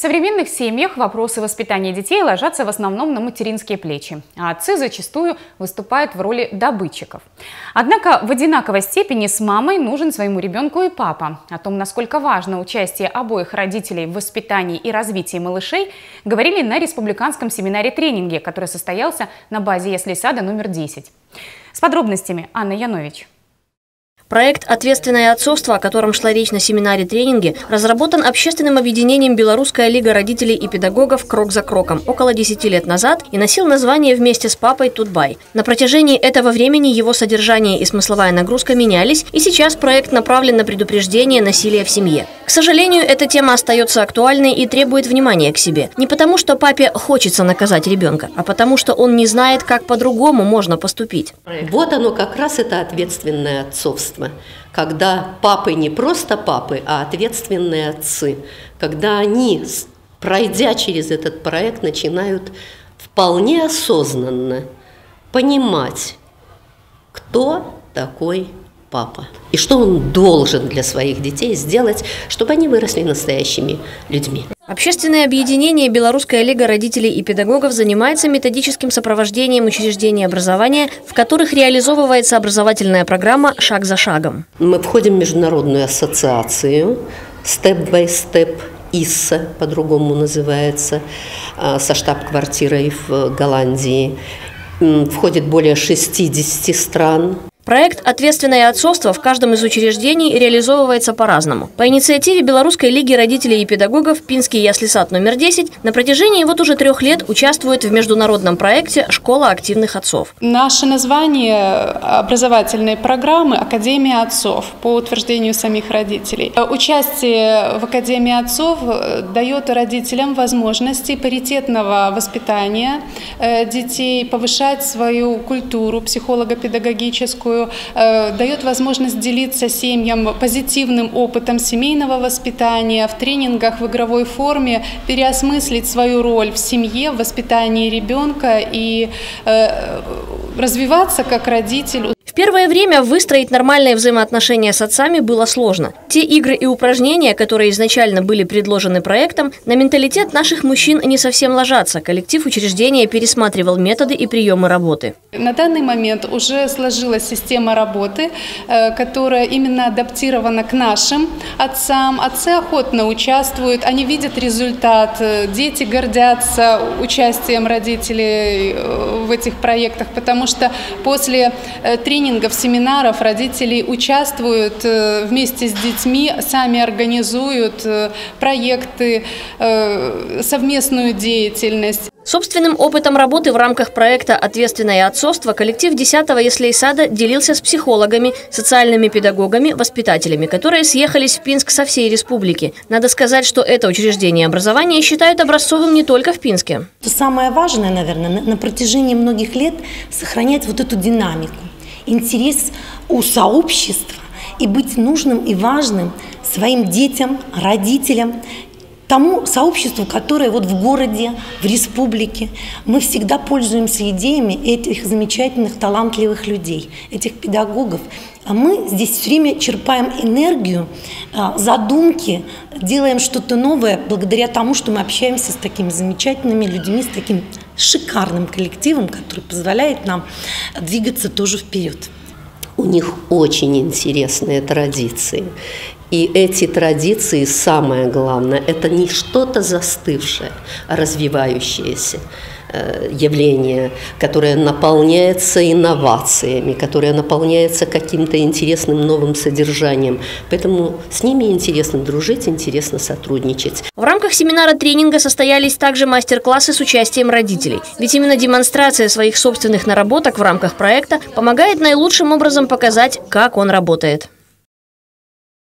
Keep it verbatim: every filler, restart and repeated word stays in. В современных семьях вопросы воспитания детей ложатся в основном на материнские плечи, а отцы зачастую выступают в роли добытчиков. Однако в одинаковой степени с мамой нужен своему ребенку и папа. О том, насколько важно участие обоих родителей в воспитании и развитии малышей, говорили на республиканском семинаре-тренинге, который состоялся на базе ясли-сада номер десять. С подробностями Анна Янович. Проект «Ответственное отцовство», о котором шла речь на семинаре-тренинге, разработан общественным объединением «Белорусская лига родителей и педагогов «Крок за кроком» около десяти лет назад и носил название «Вместе с папой Тутбай». На протяжении этого времени его содержание и смысловая нагрузка менялись, и сейчас проект направлен на предупреждение насилия в семье. К сожалению, эта тема остается актуальной и требует внимания к себе. Не потому, что папе хочется наказать ребенка, а потому, что он не знает, как по-другому можно поступить. Вот оно как раз это ответственное отцовство. Когда папы не просто папы, а ответственные отцы, когда они, пройдя через этот проект, начинают вполне осознанно понимать, кто такой папа и что он должен для своих детей сделать, чтобы они выросли настоящими людьми. Общественное объединение «Белорусская лига родителей и педагогов» занимается методическим сопровождением учреждений образования, в которых реализовывается образовательная программа «Шаг за шагом». Мы входим в международную ассоциацию «Степ-бай-степ», ай эс а по-другому называется, со штаб-квартирой в Голландии. Входит более шестидесяти стран. Проект «Ответственное отцовство» в каждом из учреждений реализовывается по-разному. По инициативе Белорусской лиги родителей и педагогов «Пинский ясли-сад номер десять» на протяжении вот уже трех лет участвует в международном проекте «Школа активных отцов». Наше название образовательной программы «Академия отцов» по утверждению самих родителей. Участие в Академии отцов дает родителям возможности паритетного воспитания детей, повышать свою культуру психолого-педагогическую, дает возможность делиться семьям позитивным опытом семейного воспитания, в тренингах, в игровой форме, переосмыслить свою роль в семье, в воспитании ребенка и э, развиваться как родитель. В первое время выстроить нормальные взаимоотношения с отцами было сложно. Те игры и упражнения, которые изначально были предложены проектом, на менталитет наших мужчин не совсем ложатся. Коллектив учреждения пересматривал методы и приемы работы. На данный момент уже сложилась система работы, которая именно адаптирована к нашим отцам. Отцы охотно участвуют, они видят результат. Дети гордятся участием родителей в этих проектах, потому что после тренингов, тренингов, семинаров родители участвуют вместе с детьми, сами организуют проекты, совместную деятельность. Собственным опытом работы в рамках проекта «Ответственное отцовство» коллектив десятого ясли-сада делился с психологами, социальными педагогами, воспитателями, которые съехались в Пинск со всей республики. Надо сказать, что это учреждение образования считают образцовым не только в Пинске. Самое важное, наверное, на протяжении многих лет сохранять вот эту динамику. Интерес у сообщества и быть нужным и важным своим детям, родителям, тому сообществу, которое вот в городе, в республике. Мы всегда пользуемся идеями этих замечательных, талантливых людей, этих педагогов. А мы здесь все время черпаем энергию, задумки, делаем что-то новое благодаря тому, что мы общаемся с такими замечательными людьми, с таким шикарным коллективом, который позволяет нам двигаться тоже вперед. У них очень интересные традиции. И эти традиции, самое главное, это не что-то застывшее, а развивающееся явление, которое наполняется инновациями, которое наполняется каким-то интересным новым содержанием. Поэтому с ними интересно дружить, интересно сотрудничать. В рамках семинара-тренинга состоялись также мастер-классы с участием родителей. Ведь именно демонстрация своих собственных наработок в рамках проекта помогает наилучшим образом показать, как он работает.